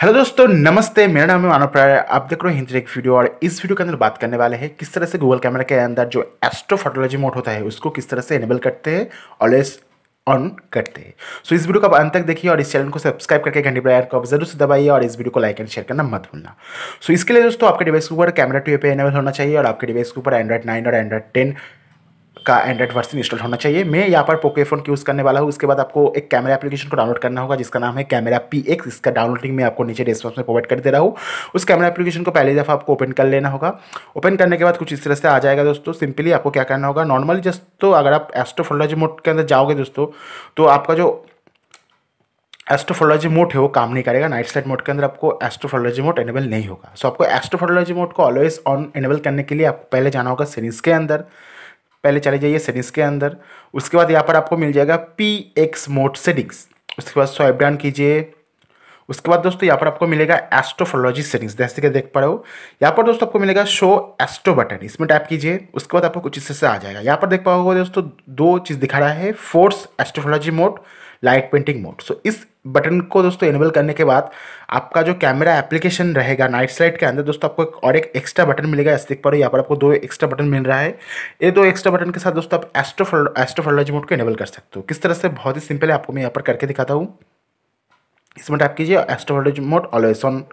Hello दोस्तों, नमस्ते। मेरा नाम है मानव प्राय। आप देख रहे हो हिंदी एक वीडियो, और इस वीडियो के अंदर बात करने वाले हैं किस तरह से गूगल कैमरा के अंदर जो एस्ट्रोफोटोलॉजी मोड होता है उसको किस तरह से इनेबल करते हैं, ऑलवेज ऑन करते हैं। सो इस वीडियो को आप अंत तक देखिए, और इस चैनल को सब्सक्राइब करके घंटी बेल आइकन को आप जरूर से दबाइए, और इस वीडियो को लाइक एंड शेयर करना मत भूलना। सो इसके लिए दोस्तों आपके डिवाइस के ऊपर कैमरा PX इनेबल होना चाहिए, और आपके डिवाइस के ऊपर एंड्रॉइड 9 और एंड्रॉइड 10 का एंड्रॉइड वर्सन इंस्टॉल होना चाहिए। मैं यहाँ पर पोको F1 यूज़ करने वाला हूँ। उसके बाद आपको एक कैमरा एप्लीकेशन को डाउनलोड करना होगा जिसका नाम है कैमरा PX। इसका डाउनलोड लिंक मैं आपको नीचे डिस्क्रिप्शन में प्रोवाइड कर दे रहा हूँ। उस कैमरा एप्लीकेशन को पहले दफ़ा आपको ओपन कर लेना होगा। ओपन करने के बाद कुछ इस तरह से आ जाएगा दोस्तों। सिंपली आपको क्या करना होगा, नॉर्मली जस्ट तो अगर आप एस्ट्रोफोटोलॉजी मोड के अंदर जाओगे दोस्तों तो आपका जो एस्ट्रोफोटोलॉजी मोड है वो काम नहीं करेगा। नाइट स्लाइट मोड के अंदर आपको एस्ट्रोफोटोलॉजी मोड इनेबल नहीं होगा। सो आपको एस्ट्रोफोटोलॉजी मोड को ऑलवेज ऑन इनेबल करने के लिए आपको पहले जाना होगा सीरीज़ के अंदर। पहले चले जाइए सेटिंग्स के अंदर। उसके बाद यहाँ पर आपको मिल जाएगा PX मोड सेटिंग्स। उसके बाद स्वाइप डाउन कीजिए। उसके बाद दोस्तों यहाँ पर आपको मिलेगा एस्ट्रोफोटोलॉजी सेटिंग्स, जैसे कि देख पा रहे हो। यहाँ पर दोस्तों आपको मिलेगा शो एस्ट्रो बटन, इसमें टैप कीजिए। उसके बाद आपको कुछ हिस्से से आ जाएगा। यहाँ पर देख पाओगे दोस्तों दो चीज़ दिखा रहा है, force astrophotography mode, light painting mode. So इस बटन को दोस्तों इनेबल करने के बाद आपका जो कैमरा एप्लीकेशन रहेगा नाइट स्लाइट के अंदर दोस्तों आपको एक एक्स्ट्रा बटन मिलेगा। ऐसे देख पा रहे हो यहाँ पर आपको दो एक्स्ट्रा बटन मिल रहा है। ये दो एक्स्ट्रा बटन के साथ दोस्तों आप एस्ट्रोफोटोलॉजी मोड को इनेबल कर सकते हो। किस तरह से, बहुत ही सिंपल है। आपको मैं यहाँ पर करके दिखाता हूँ। इसमें टैप कीजिए, एस्ट्रोफोटोलॉजी मोड ऑलवेज ऑन।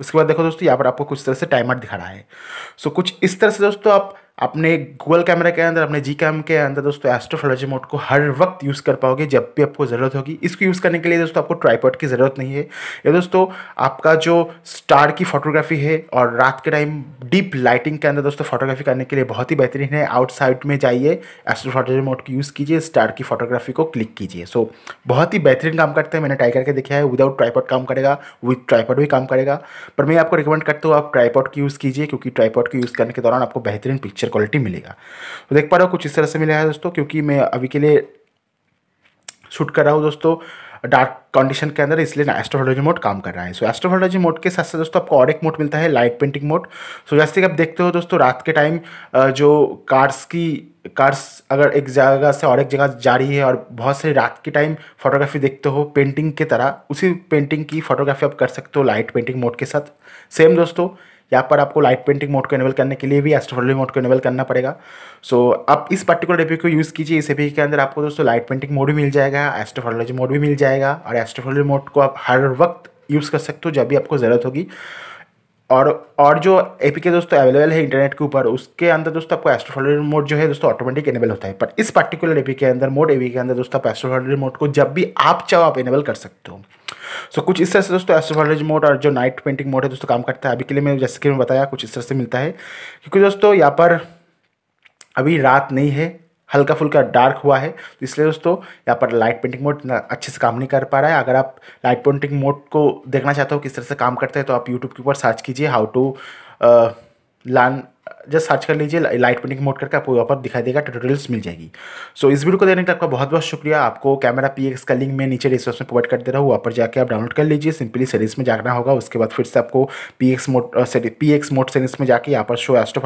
उसके बाद देखो दोस्तों यहाँ पर आपको कुछ तरह से टाइमर दिखा रहा है। सो कुछ इस तरह से दोस्तों आप अपने गूगल कैमरा के अंदर, अपने Gcam के अंदर दोस्तों एस्ट्रोफोटोलॉजी मोड को हर वक्त यूज़ कर पाओगे जब भी आपको ज़रूरत होगी। इसको यूज़ करने के लिए दोस्तों आपको ट्राइपॉड की ज़रूरत नहीं है। ये दोस्तों आपका जो स्टार की फोटोग्राफी है और रात के टाइम डीप लाइटिंग के अंदर दोस्तों फोटोग्राफी करने के लिए बहुत ही बेहतरीन है। आउटसाइड में जाइए, एस्ट्रोफोटोलॉजी मोड को यूज़ कीजिए, स्टार की फोटोग्राफी को क्लिक कीजिए। सो बहुत ही बेहतरीन काम करते हैं। मैंने ट्राई करके देखा है, विदाउट ट्राइपॉड काम करेगा, विद ट्राइपॉड भी काम करेगा। पर मैं आपको रिकमेंड करता हूँ आप ट्राइपॉड की यूज़ कीजिए, क्योंकि ट्राइपॉड की यूज़ करने के दौरान आपको बेहतरीन पिक्चर क्वालिटी मिलेगा। तो देख पा रहे हो कुछ इस तरह से मिला है दोस्तों। क्योंकि मैं अभी के लिए शूट कर रहा हूँ दोस्तों डार्क कंडीशन के अंदर, इसलिए एस्ट्रोफोटोलॉजी मोड काम कर रहा है। सो एस्ट्रोफोटोलॉजी मोड के साथ साथ दोस्तों आपको और एक मोड मिलता है, लाइट पेंटिंग मोड। सो जैसे कि आप देखते हो दोस्तों रात के टाइम जो कार्स अगर एक जगह से और एक जगह जा रही है और बहुत सारी रात के टाइम फोटोग्राफी देखते हो पेंटिंग की तरह, उसी पेंटिंग की फोटोग्राफी आप कर सकते हो लाइट पेंटिंग मोड के साथ। सेम दोस्तों यहाँ पर आपको लाइट पेंटिंग मोड को इनेबल करने के लिए भी एस्ट्रोफोटोलॉजी मोड को इनेबल करना पड़ेगा। सो आप इस पर्टिकुलर एपी को यूज़ कीजिए। इस एपी के अंदर आपको दोस्तों लाइट पेंटिंग मोड भी मिल जाएगा, एस्ट्रोफोटोलॉजी मोड भी मिल जाएगा, और एस्ट्रोफोटोलॉजी मोड को आप हर वक्त यूज़ कर सकते हो जब भी आपको ज़रूरत होगी। और जो एपी के दोस्तों अवेलेबल है इंटरनेट के ऊपर, उसके अंदर दोस्तों आपको एस्ट्रोफोटोलॉजी मोड जो है दोस्तों ऑटोमेटिक इनेबल होता है। पर इस पर्टिकुलर एपी के अंदर दोस्तों आप एस्ट्रोफोटोलॉजी मोड को जब भी आप चाहो आप इनेबल कर सकते हो। सो कुछ इस तरह से दोस्तों एस्ट्रोफोटोलॉजी मोड और जो नाइट पेंटिंग मोड है दोस्तों काम करता है। अभी के लिए मैं जैसे कि मैं बताया कुछ इस तरह से मिलता है, क्योंकि दोस्तों यहाँ पर अभी रात नहीं है, हल्का फुल्का डार्क हुआ है, तो इसलिए दोस्तों यहाँ पर लाइट पेंटिंग मोड अच्छे से काम नहीं कर पा रहा है। अगर आप लाइट पेंटिंग मोड को देखना चाहते हो किस तरह से काम करता है तो आप यूट्यूब के ऊपर सर्च कीजिए, how to learn, just search कर लीजिए लाइट पेंटिंग मोड करके, आपको यहाँ पर दिखाई देगा, ट्यूटोरियल्स मिल जाएगी। सो इस वीडियो को देखने का आपका बहुत बहुत शुक्रिया। आपको कैमरा PX का लिंक मैं नीचे डिस्क्रिप्शन में प्रोवाइड कर दे रहा हूँ, वहाँ पर जाकर आप डाउनलोड कर लीजिए। सिंपली सेटिंग्स में जाना होगा। उसके बाद फिर से आपको PX मोड सेटिंग्स में जाकर यहाँ पर शो एस्ट्रो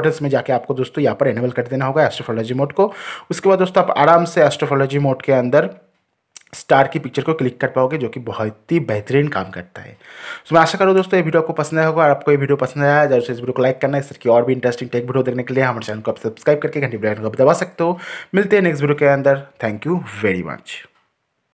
बटन्स में जाकर आपको दोस्तों यहाँ पर इनेबल कर देना होगा एस्ट्रोफोटोलॉजी मोड को। उसके बाद दोस्तों आप आराम से एस्ट्रोफोटोलॉजी मोड के अंदर स्टार की पिक्चर को क्लिक कर पाओगे, जो कि बहुत ही बेहतरीन काम करता है। सो मैं आशा करूँ दोस्तों ये वीडियो आपको पसंद आया होगा। और आपको ये वीडियो पसंद आया जरूर से इस वीडियो को लाइक करना। इस तरह की और भी इंटरेस्टिंग टेक वीडियो देखने के लिए हमारे चैनल को आप सब्सक्राइब करके घंटी बेल आइकन को आप दबा सकते हो। मिलते हैं नेक्स्ट वीडियो के अंदर। Thank you very much.